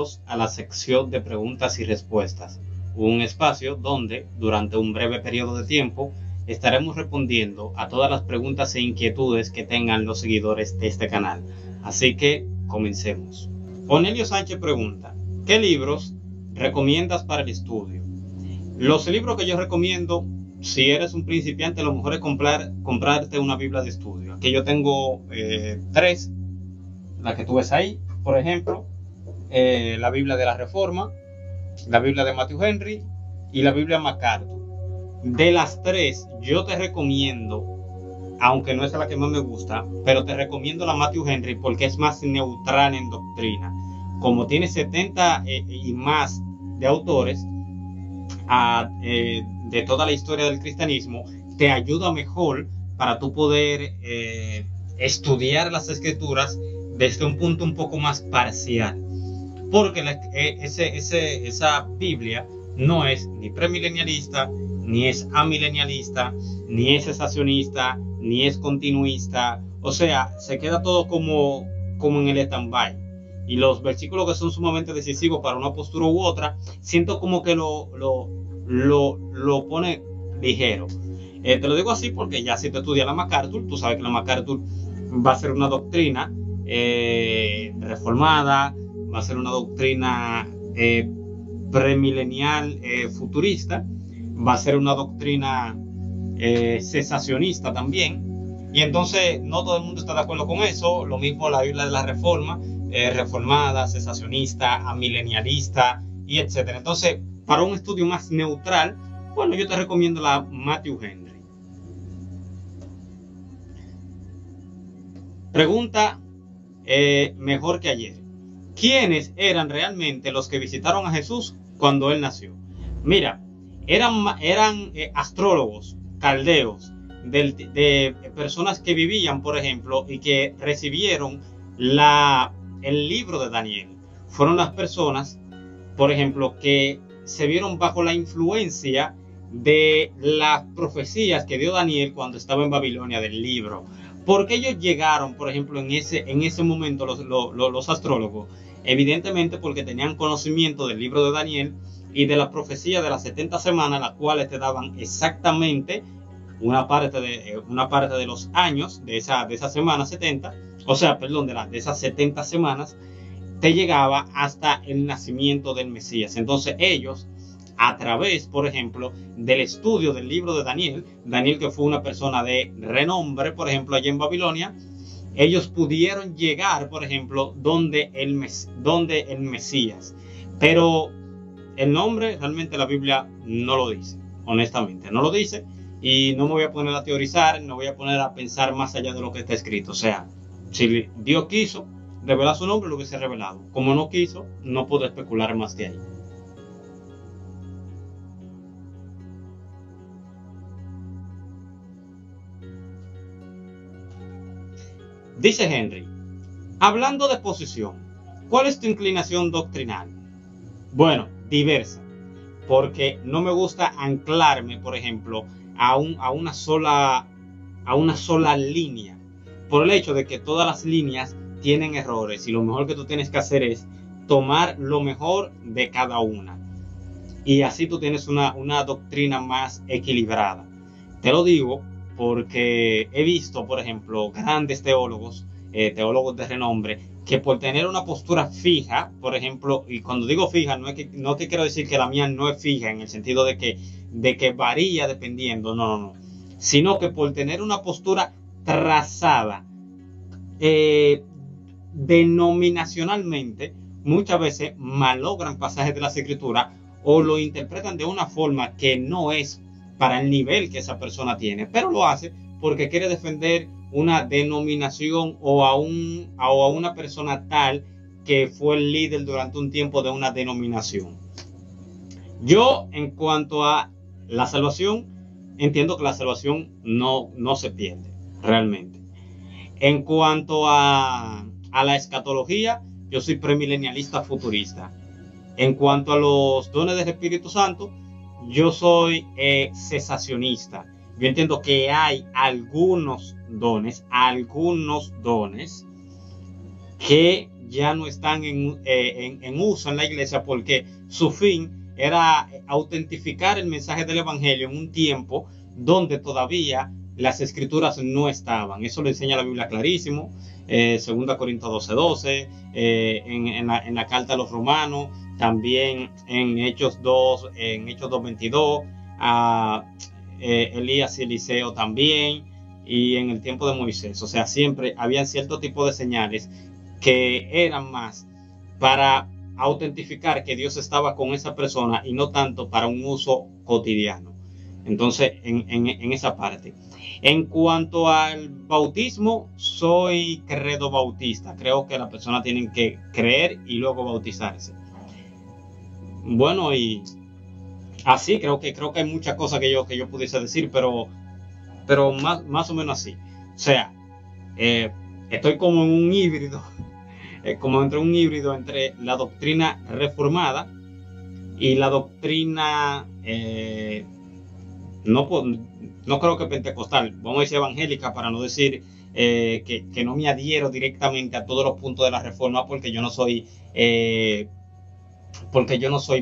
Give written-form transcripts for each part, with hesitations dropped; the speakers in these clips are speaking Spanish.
bienvenidos a la sección de preguntas y respuestas, un espacio donde, durante un breve periodo de tiempo, estaremos respondiendo a todas las preguntas e inquietudes que tengan los seguidores de este canal. Así que, comencemos. Ponelio Sánchez pregunta, ¿qué libros recomiendas para el estudio? Los libros que yo recomiendo, si eres un principiante, lo mejor es comprarte una Biblia de estudio. Aquí yo tengo tres, la que tú ves ahí, por ejemplo, la Biblia de la Reforma, la Biblia de Matthew Henry y la Biblia MacArthur. De las tres, yo te recomiendo, aunque no es la que más me gusta, pero te recomiendo la Matthew Henry porque es más neutral en doctrina. Como tiene 70 y más de autores de toda la historia del cristianismo, te ayuda mejor para tú poder estudiar las escrituras desde un punto un poco más parcial, porque esa Biblia no es ni premilenialista, ni es amilenialista, ni es cesacionista, ni es continuista. O sea, se queda todo como en el stand-by. Y los versículos que son sumamente decisivos para una postura u otra, siento como que lo pone ligero. Te lo digo así porque ya si te estudias la MacArthur, tú sabes que la MacArthur va a ser una doctrina reformada, va a ser una doctrina premilenial futurista, va a ser una doctrina cesacionista también, y entonces no todo el mundo está de acuerdo con eso. Lo mismo la Biblia de la Reforma, reformada, cesacionista, amilenialista, y etcétera. Entonces, para un estudio más neutral, bueno, yo te recomiendo la Matthew Henry. Pregunta mejor que ayer. ¿Quiénes eran realmente los que visitaron a Jesús cuando él nació? Mira, eran astrólogos, caldeos, de personas que vivían, por ejemplo, y que recibieron el libro de Daniel. Fueron las personas, por ejemplo, que se vieron bajo la influencia de las profecías que dio Daniel cuando estaba en Babilonia del libro. Porque ellos llegaron, por ejemplo, en ese momento los astrólogos, evidentemente porque tenían conocimiento del libro de Daniel y de la profecía de las 70 semanas, las cuales te daban exactamente una parte de los años de esas semanas 70, o sea, perdón, de esas 70 semanas, te llegaba hasta el nacimiento del Mesías. Entonces ellos, a través, por ejemplo, del estudio del libro de Daniel, que fue una persona de renombre, por ejemplo, allá en Babilonia, ellos pudieron llegar, por ejemplo, donde el Mesías. Pero el nombre realmente la Biblia no lo dice, honestamente, no lo dice, y no me voy a poner a teorizar, no voy a poner a pensar más allá de lo que está escrito. O sea, si Dios quiso revelar su nombre, lo que se ha revelado. Como no quiso, no puedo especular más de ahí. Dice Henry, hablando de posición, ¿cuál es tu inclinación doctrinal? Bueno, diversa, porque no me gusta anclarme, por ejemplo, a una sola línea, por el hecho de que todas las líneas tienen errores, y lo mejor que tú tienes que hacer es tomar lo mejor de cada una, y así tú tienes una doctrina más equilibrada. Te lo digo porque he visto, por ejemplo, grandes teólogos, teólogos de renombre, que por tener una postura fija, por ejemplo, y cuando digo fija, no es que quiero decir que la mía no es fija, en el sentido de que varía dependiendo, no, sino que por tener una postura trazada, denominacionalmente, muchas veces malogran pasajes de las escrituras o lo interpretan de una forma que no es para el nivel que esa persona tiene, pero lo hace porque quiere defender una denominación o a una persona tal que fue el líder durante un tiempo de una denominación. Yo, en cuanto a la salvación, entiendo que la salvación no se pierde realmente. En cuanto a la escatología, yo soy premilenialista futurista. En cuanto a los dones del Espíritu Santo, yo soy cesacionista. Yo entiendo que hay algunos dones que ya no están en uso en la iglesia, porque su fin era autentificar el mensaje del evangelio en un tiempo donde todavía las escrituras no estaban. Eso lo enseña la Biblia clarísimo. 2 Corintios 12:12, en la carta a los romanos, también en Hechos 2, en Hechos 2:22, a Elías y Eliseo también, y en el tiempo de Moisés. O sea, siempre había cierto tipo de señales que eran más para autentificar que Dios estaba con esa persona y no tanto para un uso cotidiano. Entonces, en esa parte. En cuanto al bautismo, soy credo bautista. Creo que las personas tienen que creer y luego bautizarse. Bueno, y así creo que hay muchas cosas que yo pudiese decir, pero más o menos así. O sea, estoy como en un híbrido, como entre un híbrido entre la doctrina reformada y la doctrina... No creo que pentecostal, vamos a decir evangélica, para no decir que no me adhiero directamente a todos los puntos de la reforma, porque yo no soy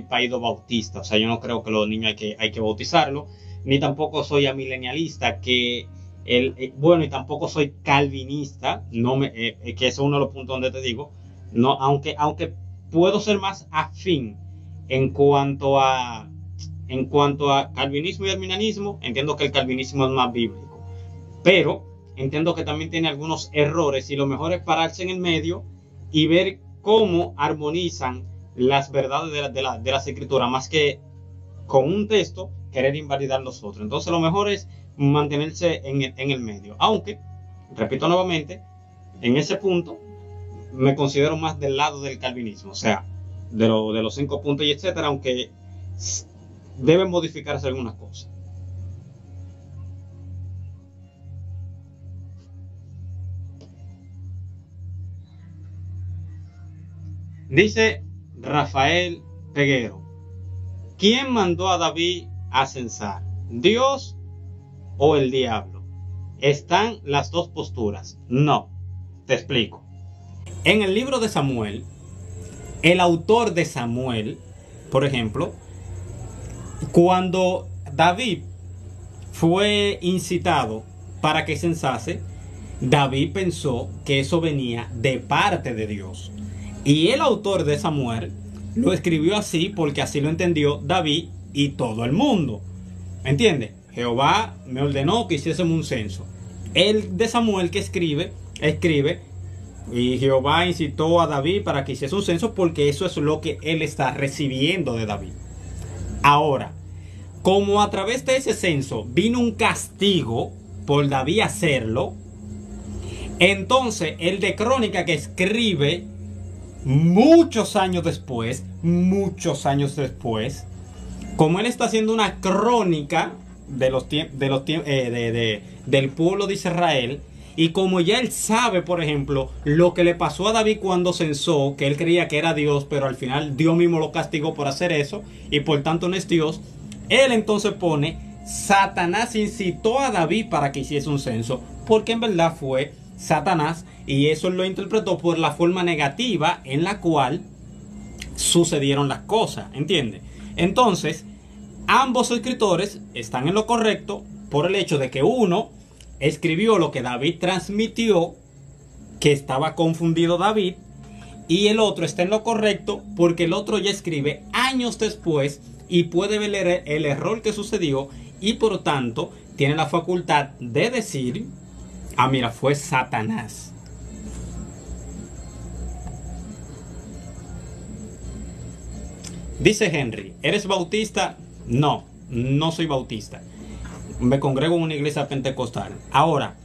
paido bautista. O sea, yo no creo que los niños hay que bautizarlo, ni tampoco soy amilenialista, y tampoco soy calvinista, que es uno de los puntos donde te digo, no, aunque puedo ser más afín en cuanto a calvinismo y arminianismo. Entiendo que el calvinismo es más bíblico, pero entiendo que también tiene algunos errores, y lo mejor es pararse en el medio y ver cómo armonizan las verdades de las escrituras, más que con un texto querer invalidar los otros. Entonces lo mejor es mantenerse en el medio, aunque, repito nuevamente, en ese punto me considero más del lado del calvinismo, o sea, de los 5 puntos y etcétera, aunque deben modificarse algunas cosas. Dice Rafael Peguero: ¿quién mandó a David a censar? ¿Dios o el diablo? Están las dos posturas. No, te explico. En el libro de Samuel, el autor de Samuel, por ejemplo, cuando David fue incitado para que censase, David pensó que eso venía de parte de Dios. Y el autor de Samuel lo escribió así porque así lo entendió David y todo el mundo. ¿Me entiendes? Jehová me ordenó que hiciésemos un censo. El de Samuel que escribe, y Jehová incitó a David para que hiciese un censo, porque eso es lo que él está recibiendo de David. Ahora, como a través de ese censo vino un castigo por David hacerlo, entonces el de Crónica, que escribe muchos años después, como él está haciendo una crónica del pueblo de Israel, y como ya él sabe, por ejemplo, lo que le pasó a David cuando censó, que él creía que era Dios, pero al final Dios mismo lo castigó por hacer eso, y por tanto no es Dios, él entonces pone: Satanás incitó a David para que hiciese un censo, porque en verdad fue Satanás, y eso lo interpretó por la forma negativa en la cual sucedieron las cosas, ¿entiendes? Entonces, ambos escritores están en lo correcto por el hecho de que uno escribió lo que David transmitió, que estaba confundido David, y el otro está en lo correcto porque el otro ya escribe años después y puede ver el error que sucedió, y por tanto tiene la facultad de decir: ah, mira, fue Satanás. Dice Henry: ¿eres bautista? No, no soy bautista. Me congrego en una iglesia pentecostal. Ahora,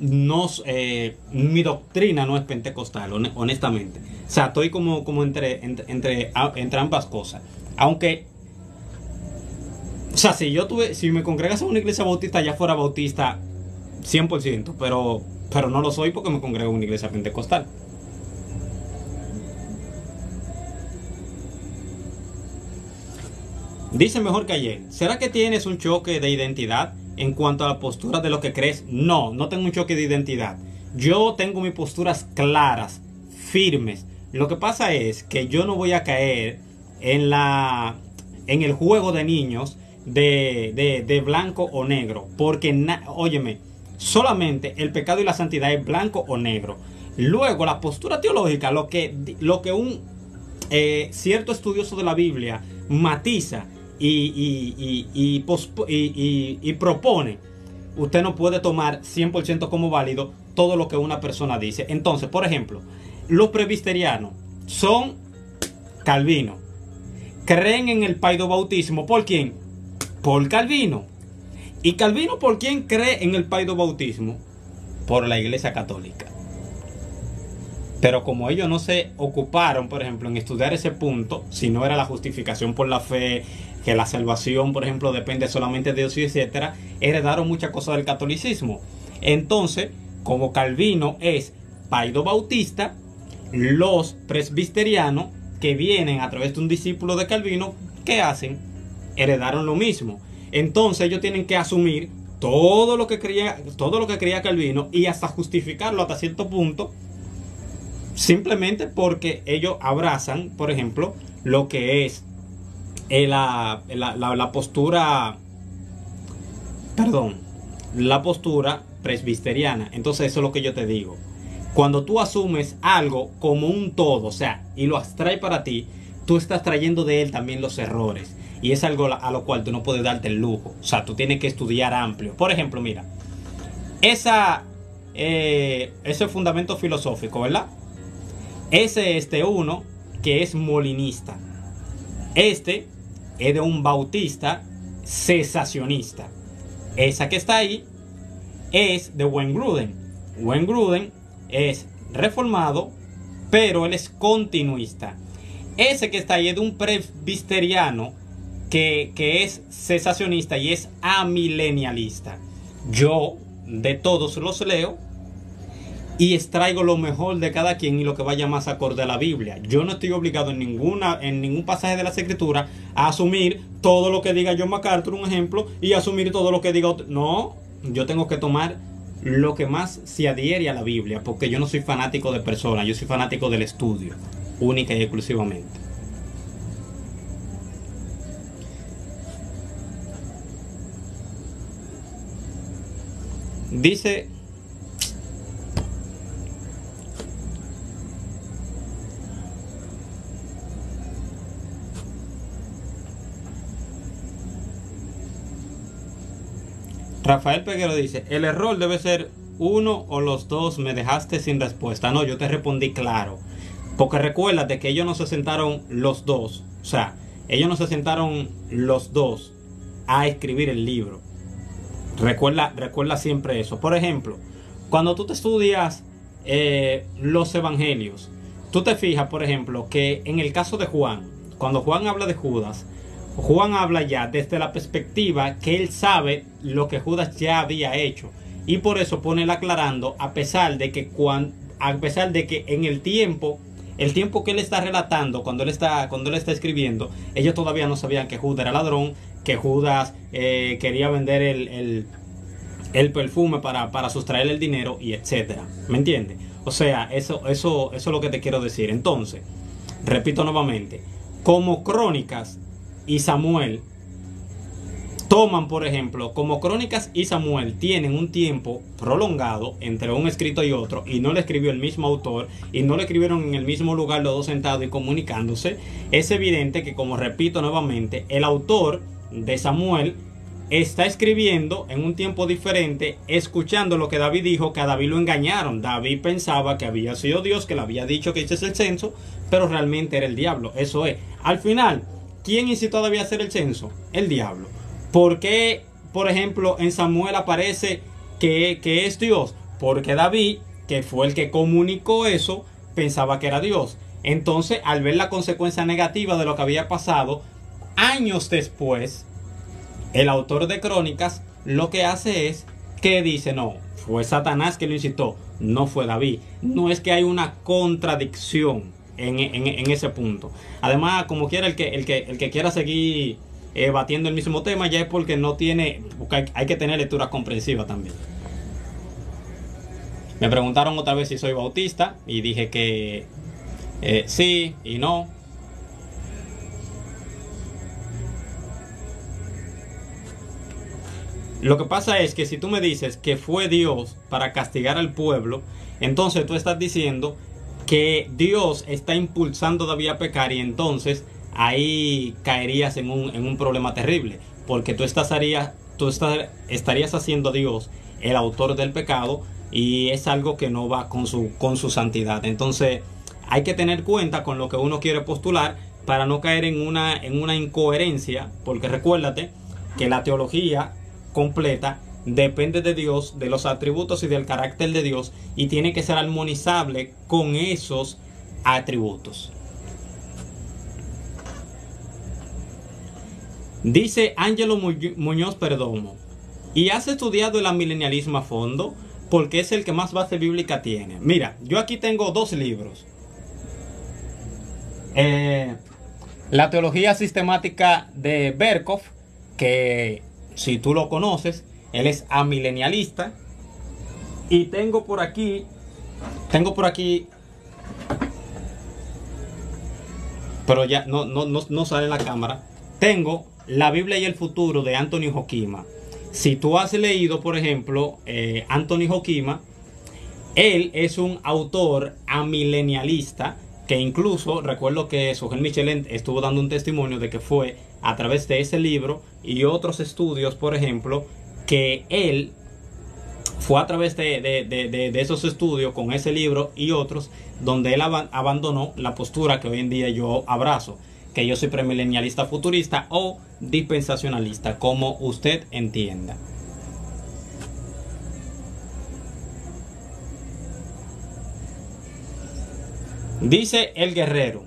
mi doctrina no es pentecostal, honestamente. O sea, estoy como entre ambas cosas. Aunque, o sea, si me congregas en una iglesia bautista, ya fuera bautista 100%, pero no lo soy porque me congrego en una iglesia pentecostal. Dice mejor que ayer: ¿será que tienes un choque de identidad en cuanto a la postura de lo que crees? No, no tengo un choque de identidad. Yo tengo mis posturas claras, firmes. Lo que pasa es que yo no voy a caer en el juego de niños de blanco o negro. Porque, óyeme, solamente el pecado y la santidad es blanco o negro. Luego, la postura teológica, lo que un cierto estudioso de la Biblia matiza y propone, usted no puede tomar 100% como válido todo lo que una persona dice. Entonces, por ejemplo, los presbiterianos son calvinos. Creen en el paidobautismo. ¿Por quién? Por Calvino. ¿Y Calvino por quién cree en el paidobautismo? Por la Iglesia Católica. Pero como ellos no se ocuparon, por ejemplo, en estudiar ese punto, si no era la justificación por la fe, que la salvación, por ejemplo, depende solamente de Dios, etc., heredaron muchas cosas del catolicismo. Entonces, como Calvino es paidobautista, los presbiterianos que vienen a través de un discípulo de Calvino, ¿qué hacen? Heredaron lo mismo. Entonces, ellos tienen que asumir todo lo que creía Calvino y hasta justificarlo hasta cierto punto, simplemente porque ellos abrazan, por ejemplo, lo que es la postura presbiteriana. Entonces, eso es lo que yo te digo. Cuando tú asumes algo como un todo, o sea, y lo abstraes para ti, tú estás trayendo de él también los errores. Y es algo a lo cual tú no puedes darte el lujo. O sea, tú tienes que estudiar amplio. Por ejemplo, mira, ese fundamento filosófico, ¿verdad? Ese uno que es molinista. Este es de un bautista cesacionista. Esa que está ahí es de Wengruden. Wengruden es reformado, pero él es continuista. Ese que está ahí es de un presbiteriano que es cesacionista y es amilenialista. Yo de todos los leo y extraigo lo mejor de cada quien y lo que vaya más acorde a la Biblia. Yo no estoy obligado en ningún pasaje de las Escrituras a asumir todo lo que diga John MacArthur, un ejemplo, y asumir todo lo que diga otro. No, yo tengo que tomar lo que más se adhiere a la Biblia, porque yo no soy fanático de personas, yo soy fanático del estudio, única y exclusivamente. Dice... Rafael Peguero dice, el error debe ser uno o los dos, me dejaste sin respuesta. No, yo te respondí claro. Porque recuérdate que ellos no se sentaron los dos. O sea, ellos no se sentaron los dos a escribir el libro. Recuerda siempre eso. Por ejemplo, cuando tú te estudias los evangelios, tú te fijas, por ejemplo, que en el caso de Juan, cuando Juan habla de Judas, Juan habla ya desde la perspectiva que él sabe lo que Judas ya había hecho. Y por eso pone el aclarando, a pesar de que en el tiempo que él está relatando, cuando él está escribiendo, ellos todavía no sabían que Judas era ladrón, que Judas quería vender el perfume para sustraer el dinero, y etc. ¿Me entiendes? O sea, eso es lo que te quiero decir. Entonces, repito nuevamente, como Crónicas y Samuel toman, por ejemplo, como Crónicas y Samuel tienen un tiempo prolongado entre un escrito y otro, y no lo escribió el mismo autor, y no lo escribieron en el mismo lugar los dos sentados y comunicándose, es evidente que, como repito nuevamente, el autor de Samuel está escribiendo en un tiempo diferente, escuchando lo que David dijo, que a David lo engañaron. David pensaba que había sido Dios, que le había dicho que hiciese el censo, pero realmente era el diablo. Eso es, al final, ¿quién incitó a David a hacer el censo? El diablo. ¿Por qué, por ejemplo, en Samuel aparece que es Dios? Porque David, que fue el que comunicó eso, pensaba que era Dios. Entonces, al ver la consecuencia negativa de lo que había pasado, años después, el autor de Crónicas lo que hace es que dice, no, fue Satanás que lo incitó, no fue David. No es que hay una contradicción en ese punto. Además, como quiera, el que quiera seguir batiendo el mismo tema, ya es porque no tiene, porque hay que tener lectura comprensiva también. Me preguntaron otra vez si soy bautista, y dije que sí y no. Lo que pasa es que si tú me dices que fue Dios para castigar al pueblo, entonces tú estás diciendo que Dios está impulsando todavía a pecar, y entonces ahí caerías en un problema terrible, porque tú estarías haciendo a Dios el autor del pecado, y es algo que no va con su santidad. Entonces hay que tener cuenta con lo que uno quiere postular para no caer en una incoherencia, porque recuérdate que la teología completa depende de Dios, de los atributos y del carácter de Dios, y tiene que ser armonizable con esos atributos. Dice Ángelo Muñoz Perdomo: ¿y has estudiado el amilenialismo a fondo? Porque es el que más base bíblica tiene. Mira, yo aquí tengo dos libros. La teología sistemática de Berkhoff, que si tú lo conoces, él es amilenialista. Y tengo por aquí, pero ya no sale la cámara. Tengo La Biblia y el Futuro de Anthony Hoekema. Si tú has leído, por ejemplo, Anthony Hoekema, él es un autor amilenialista que incluso recuerdo que Sogel Michelin estuvo dando un testimonio de que fue a través de ese libro y otros estudios, por ejemplo, que él fue a través de esos estudios con ese libro y otros, donde él abandonó la postura que hoy en día yo abrazo, que yo soy premilenialista futurista o dispensacionalista, como usted entienda. Dice el guerrero: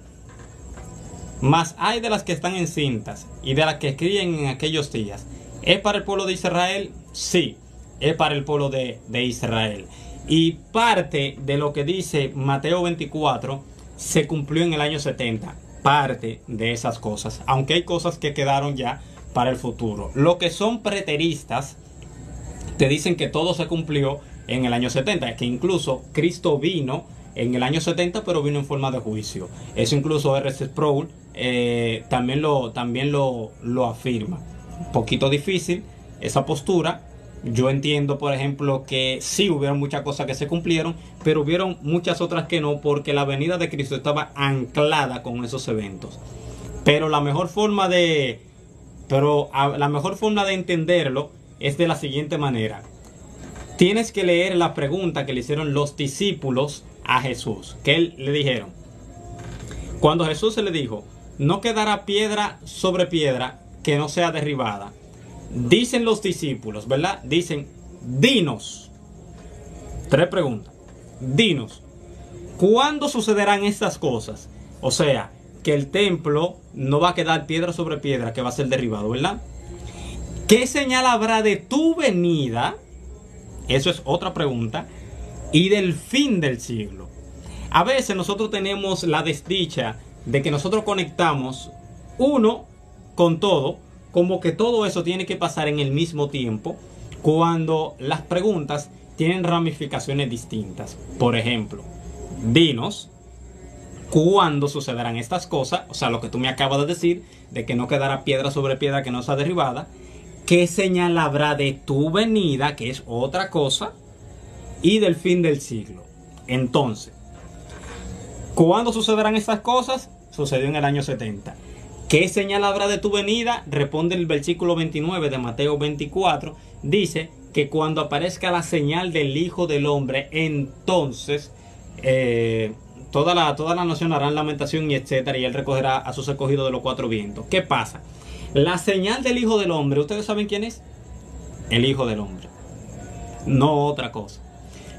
mas hay de las que están encintas y de las que críen en aquellos días. ¿Es para el pueblo de Israel? Sí, es para el pueblo de Israel. Y parte de lo que dice Mateo 24 se cumplió en el año 70. Parte de esas cosas, aunque hay cosas que quedaron ya para el futuro. Lo que son preteristas te dicen que todo se cumplió en el año 70, que incluso Cristo vino en el año 70, pero vino en forma de juicio. Eso incluso R.C. Sproul también lo afirma. Un poquito difícil esa postura. Yo entiendo, por ejemplo, que sí hubieron muchas cosas que se cumplieron, pero hubieron muchas otras que no, porque la venida de Cristo estaba anclada con esos eventos. Pero la mejor forma de entenderlo es de la siguiente manera. Tienes que leer la pregunta que le hicieron los discípulos a Jesús, que él le dijeron. Cuando Jesús se le dijo: no quedará piedra sobre piedra que no sea derribada. Dicen los discípulos, ¿verdad? Dicen: dinos. Tres preguntas. Dinos, ¿cuándo sucederán estas cosas? O sea, que el templo no va a quedar piedra sobre piedra que va a ser derribado, ¿verdad? ¿Qué señal habrá de tu venida? Eso es otra pregunta. Y del fin del siglo. A veces nosotros tenemos la desdicha de que nosotros conectamos uno con todo, como que todo eso tiene que pasar en el mismo tiempo, cuando las preguntas tienen ramificaciones distintas. Por ejemplo, dinos cuándo sucederán estas cosas, o sea, lo que tú me acabas de decir, de que no quedará piedra sobre piedra que no sea derribada. ¿Qué señal habrá de tu venida? Que es otra cosa. Y del fin del siglo. Entonces, ¿cuándo sucederán estas cosas? Sucedió en el año 70. ¿Qué señal habrá de tu venida? Responde el versículo 29 de Mateo 24. Dice que cuando aparezca la señal del Hijo del Hombre, entonces toda la nación hará lamentación, y etcétera, y él recogerá a sus escogidos de los cuatro vientos. ¿Qué pasa? La señal del Hijo del Hombre, ¿ustedes saben quién es? El Hijo del Hombre. No otra cosa.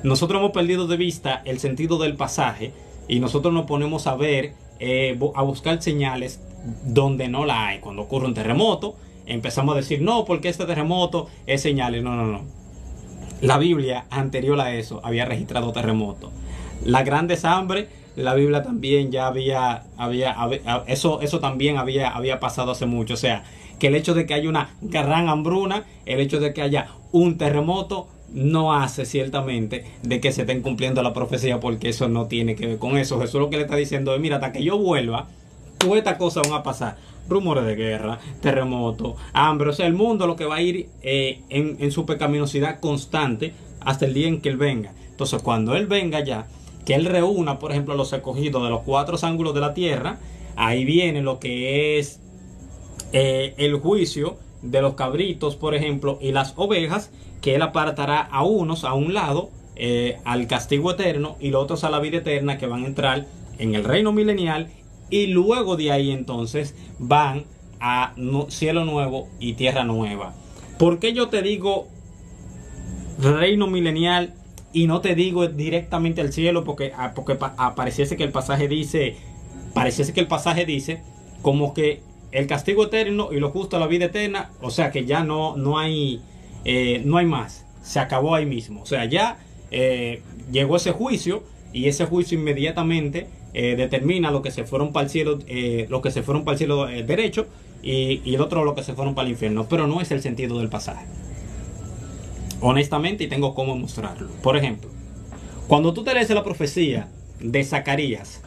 Nosotros hemos perdido de vista el sentido del pasaje y nosotros nos ponemos a ver, a buscar señales donde no la hay. Cuando ocurre un terremoto empezamos a decir: no, porque este terremoto es señales. No, la Biblia anterior a eso había registrado terremotos. Las grandes hambres, la Biblia también ya había eso también había pasado hace mucho. O sea, que el hecho de que haya una gran hambruna, el hecho de que haya un terremoto, no hace ciertamente de que se estén cumpliendo la profecía, porque eso no tiene que ver con eso. Jesús lo que le está diciendo es: mira, hasta que yo vuelva, todas estas cosas van a pasar. Rumores de guerra, terremotos, hambre. O sea, el mundo lo que va a ir en su pecaminosidad constante hasta el día en que Él venga. Entonces, cuando Él venga ya, que Él reúna, por ejemplo, los escogidos de los cuatro ángulos de la tierra, ahí viene lo que es el juicio de los cabritos, por ejemplo, y las ovejas, que Él apartará a unos a un lado al castigo eterno, y los otros a la vida eterna, que van a entrar en el reino milenial. Y luego de ahí entonces van a cielo nuevo y tierra nueva. ¿Por qué yo te digo reino milenial y no te digo directamente el cielo? Porque pareciese que el pasaje dice, como que el castigo eterno y lo justo a la vida eterna. O sea que ya no hay más. Se acabó ahí mismo. O sea, ya llegó ese juicio, y ese juicio inmediatamente determina los que se fueron para el cielo, derecho, y el otro los que se fueron para el infierno. Pero no es el sentido del pasaje, honestamente, y tengo cómo mostrarlo. Por ejemplo, cuando tú te lees la profecía de Zacarías,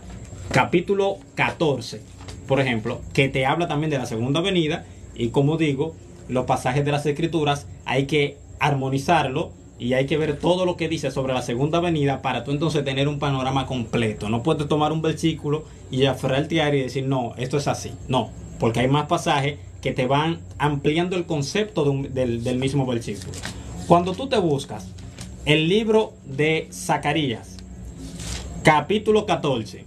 capítulo 14, por ejemplo, que te habla también de la segunda venida, y como digo, los pasajes de las escrituras hay que armonizarlo y hay que ver todo lo que dice sobre la segunda venida para tú entonces tener un panorama completo. No puedes tomar un versículo y aferrarte a él y decir: no, esto es así. No, porque hay más pasajes que te van ampliando el concepto de del mismo versículo. Cuando tú te buscas el libro de Zacarías, capítulo 14,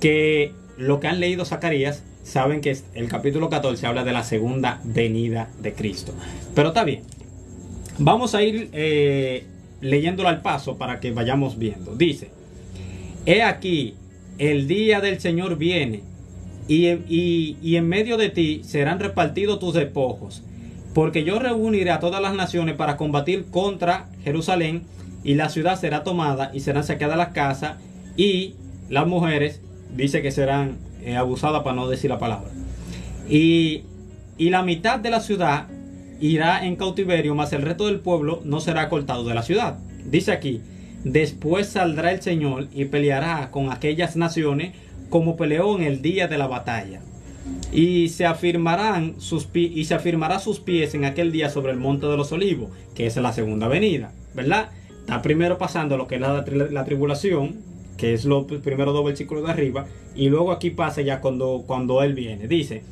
que lo que han leído Zacarías saben que el capítulo 14 habla de la segunda venida de Cristo. Pero está bien, vamos a ir leyéndolo al paso para que vayamos viendo. Dice: he aquí, el día del Señor viene, y en medio de ti serán repartidos tus despojos, porque yo reuniré a todas las naciones para combatir contra Jerusalén, y la ciudad será tomada, y serán saqueadas las casas, y las mujeres, dice que serán abusadas, para no decir la palabra, y la mitad de la ciudad irá en cautiverio, mas el resto del pueblo no será cortado de la ciudad. Dice aquí: después saldrá el Señor y peleará con aquellas naciones como peleó en el día de la batalla, y se afirmará sus pies en aquel día sobre el monte de los olivos, que es la segunda venida, ¿verdad? Está primero pasando lo que es la tribulación, que es los primeros dos versículos de arriba, y luego aquí pasa ya cuando Él viene. Dice: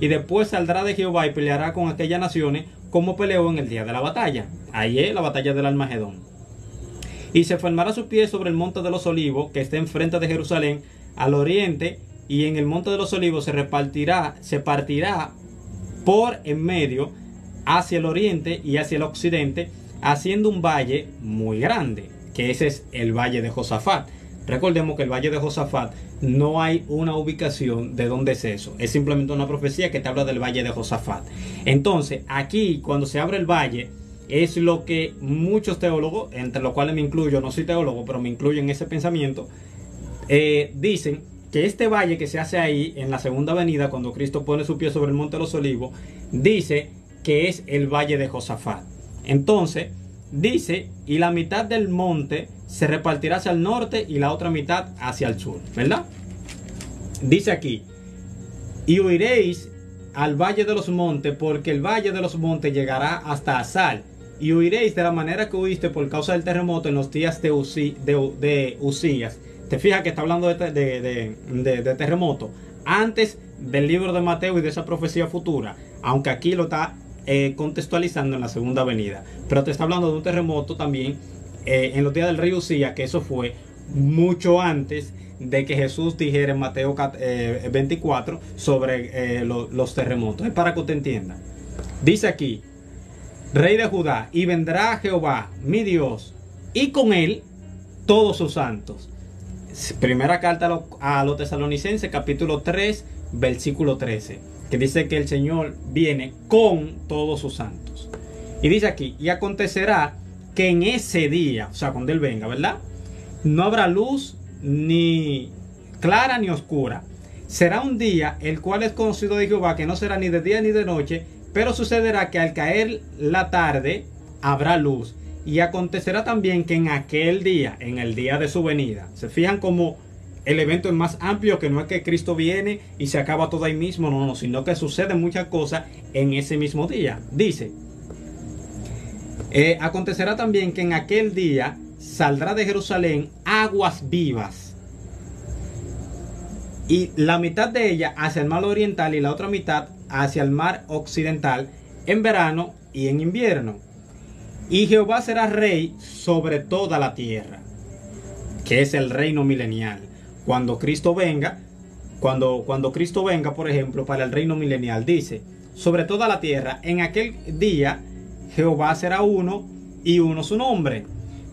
y después saldrá de Jehová y peleará con aquellas naciones como peleó en el día de la batalla. Ahí es la batalla del Almagedón. Y se formará sus pies sobre el monte de los olivos, que está enfrente de Jerusalén, al oriente, y en el monte de los olivos se partirá por en medio hacia el oriente y hacia el occidente, haciendo un valle muy grande, que ese es el valle de Josafat. Recordemos que el valle de Josafat no hay una ubicación de dónde es eso. Es simplemente una profecía que te habla del valle de Josafat. Entonces, aquí cuando se abre el valle, es lo que muchos teólogos, entre los cuales me incluyo, no soy teólogo, pero me incluyo en ese pensamiento, dicen que este valle que se hace ahí en la segunda venida, cuando Cristo pone su pie sobre el monte de los olivos, dice que es el valle de Josafat. Entonces, dice: y la mitad del monte se repartirá hacia el norte y la otra mitad hacia el sur, ¿verdad? Dice aquí: y huiréis al valle de los montes, porque el valle de los montes llegará hasta Asal, y huiréis de la manera que huiste por causa del terremoto en los días de Usías. Te fijas que está hablando de terremoto antes del libro de Mateo y de esa profecía futura, aunque aquí lo está contextualizando en la segunda venida, pero te está hablando de un terremoto también en los días del rey Usías, que eso fue mucho antes de que Jesús dijera en Mateo 24 sobre los terremotos. Es para que usted entienda. Dice aquí: rey de Judá, y vendrá Jehová mi Dios, y con él todos sus santos. Primera carta a los Tesalonicenses, capítulo 3, versículo 13, que dice que el Señor viene con todos sus santos. Y dice aquí: y acontecerá que en ese día, o sea, cuando Él venga, ¿verdad?, no habrá luz ni clara ni oscura. Será un día el cual es conocido de Jehová, que no será ni de día ni de noche, pero sucederá que al caer la tarde habrá luz, Y acontecerá también que en aquel día, en el día de su venida, se fijan como el evento es más amplio, que no es que Cristo viene y se acaba todo ahí mismo, no, no, sino que suceden muchas cosas en ese mismo día. Dice, acontecerá también que en aquel día saldrá de Jerusalén aguas vivas, y la mitad de ella hacia el mar oriental y la otra mitad hacia el mar occidental, en verano y en invierno. Y Jehová será rey sobre toda la tierra, que es el reino milenial. Cuando Cristo venga, cuando Cristo venga, por ejemplo, para el reino milenial, dice, sobre toda la tierra, en aquel día Jehová será uno y uno su nombre.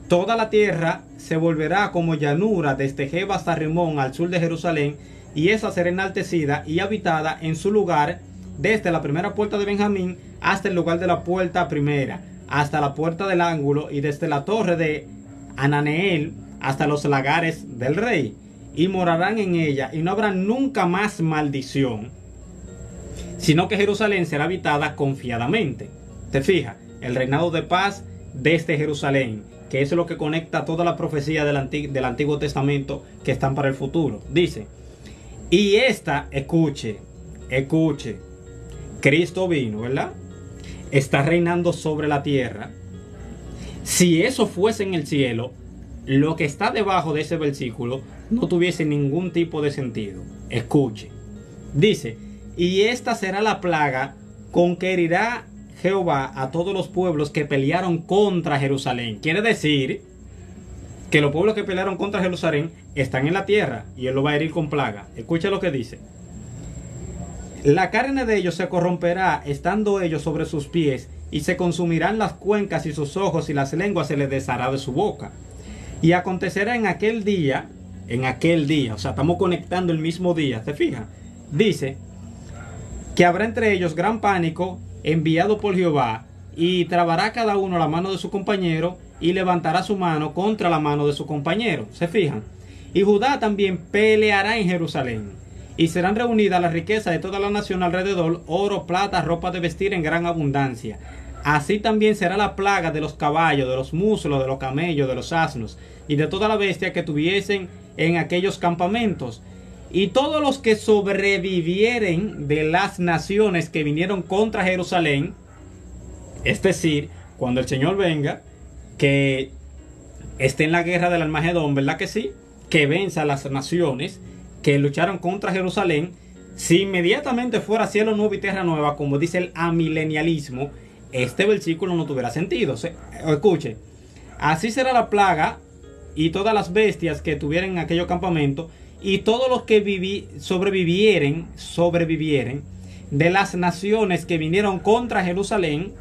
Toda la tierra se volverá como llanura desde Geba hasta Rimón, al sur de Jerusalén, y esa será enaltecida y habitada en su lugar, desde la primera puerta de Benjamín hasta el lugar de la puerta primera, hasta la puerta del ángulo, y desde la torre de Ananeel hasta los lagares del rey, y morarán en ella, y no habrá nunca más maldición, sino que Jerusalén será habitada confiadamente. Te fijas, el reinado de paz desde Jerusalén, que es lo que conecta toda la profecía del Antiguo Testamento que están para el futuro. Dice, y esta, escuche, Cristo vino, ¿verdad? Está reinando sobre la tierra. Si eso fuese en el cielo, lo que está debajo de ese versículo no tuviese ningún tipo de sentido. Escuche. Dice, y esta será la plaga con que herirá Jehová a todos los pueblos que pelearon contra Jerusalén. Quiere decir que los pueblos que pelearon contra Jerusalén están en la tierra y él lo va a herir con plaga. Escucha lo que dice. La carne de ellos se corromperá, estando ellos sobre sus pies, y se consumirán las cuencas y sus ojos, y las lenguas se les deshará de su boca. Y acontecerá en aquel día, o sea, estamos conectando el mismo día, ¿te fijas? Dice, que habrá entre ellos gran pánico enviado por Jehová, y trabará cada uno la mano de su compañero, y levantará su mano contra la mano de su compañero, ¿se fijan? Y Judá también peleará en Jerusalén. Y serán reunidas las riquezas de toda la nación alrededor, oro, plata, ropa de vestir en gran abundancia. Así también será la plaga de los caballos, de los muslos, de los camellos, de los asnos, y de toda la bestia que tuviesen en aquellos campamentos. Y todos los que sobrevivieren de las naciones que vinieron contra Jerusalén, es decir, cuando el Señor venga, que esté en la guerra del Almagedón, ¿verdad que sí? Que venza a las naciones que lucharon contra Jerusalén. Si inmediatamente fuera cielo nuevo y tierra nueva, como dice el amilenialismo, este versículo no tuviera sentido. Escuche, así será la plaga y todas las bestias que tuvieran en aquellos campamentos, y todos los que sobrevivieren de las naciones que vinieron contra Jerusalén,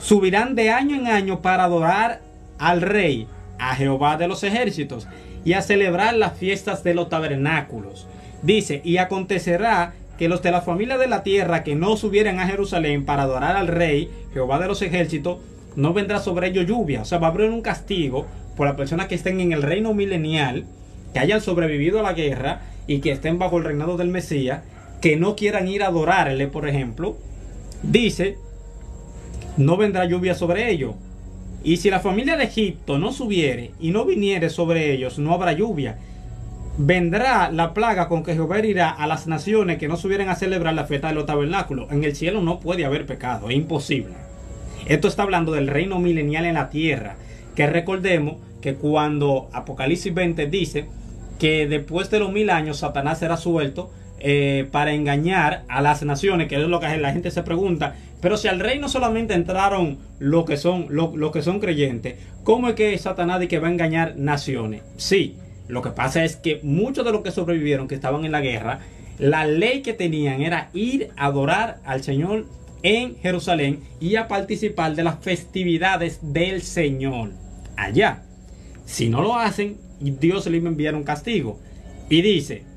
subirán de año en año para adorar al rey, a Jehová de los ejércitos, y a celebrar las fiestas de los tabernáculos. Dice, y acontecerá que los de la familia de la tierra que no subieran a Jerusalén para adorar al rey, Jehová de los ejércitos, no vendrá sobre ellos lluvia. O sea, va a haber un castigo por las personas que estén en el reino milenial, que hayan sobrevivido a la guerra y que estén bajo el reinado del Mesías, que no quieran ir a adorarle, por ejemplo. Dice, no vendrá lluvia sobre ellos. Y si la familia de Egipto no subiere y no viniere sobre ellos, no habrá lluvia. Vendrá la plaga con que Jehová herirá a las naciones que no subieren a celebrar la fiesta de los tabernáculos. En el cielo no puede haber pecado, es imposible. Esto está hablando del reino milenial en la tierra. Que recordemos que cuando Apocalipsis 20 dice que después de los 1000 años Satanás será suelto para engañar a las naciones, que es lo que la gente se pregunta. Pero si al reino solamente entraron los que son creyentes, ¿cómo es que Satanás va a engañar naciones? Sí, lo que pasa es que muchos de los que sobrevivieron, que estaban en la guerra, la ley que tenían era ir a adorar al Señor en Jerusalén y a participar de las festividades del Señor allá. Si no lo hacen, Dios les va a enviar un castigo. Y dice,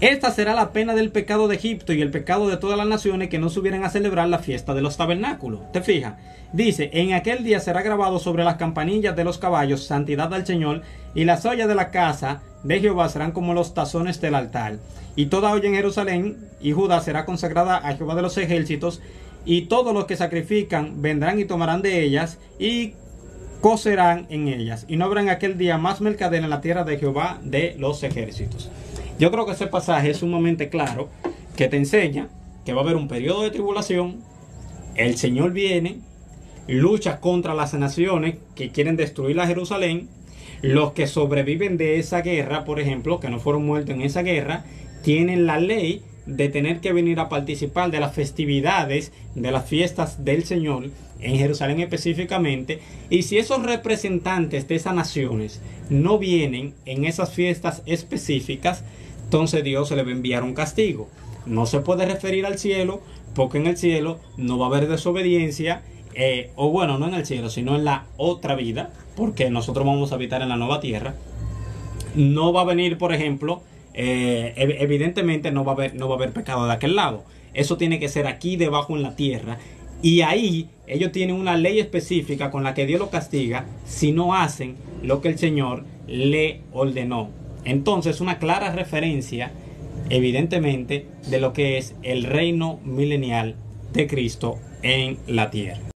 esta será la pena del pecado de Egipto y el pecado de todas las naciones que no subieran a celebrar la fiesta de los tabernáculos. ¿Te fijas? Dice, en aquel día será grabado sobre las campanillas de los caballos, santidad al Señor, y las ollas de la casa de Jehová serán como los tazones del altar. Y toda olla en Jerusalén y Judá será consagrada a Jehová de los ejércitos, y todos los que sacrifican vendrán y tomarán de ellas, y cocerán en ellas, y no habrán aquel día más mercader en la tierra de Jehová de los ejércitos. Yo creo que ese pasaje es sumamente claro, que te enseña que va a haber un periodo de tribulación. El Señor viene, lucha contra las naciones que quieren destruir la Jerusalén. Los que sobreviven de esa guerra, por ejemplo, que no fueron muertos en esa guerra, tienen la ley de tener que venir a participar de las festividades, de las fiestas del Señor, en Jerusalén específicamente. Y si esos representantes de esas naciones no vienen en esas fiestas específicas, entonces Dios se le va a enviar un castigo. No se puede referir al cielo, porque en el cielo no va a haber desobediencia, o bueno, no en el cielo, sino en la otra vida, porque nosotros vamos a habitar en la nueva tierra. No va a venir, por ejemplo, evidentemente no va a haber pecado de aquel lado. Eso tiene que ser aquí debajo en la tierra. Y ahí ellos tienen una ley específica con la que Dios los castiga si no hacen lo que el Señor le ordenó. Entonces, una clara referencia, evidentemente, de lo que es el reino milenial de Cristo en la tierra.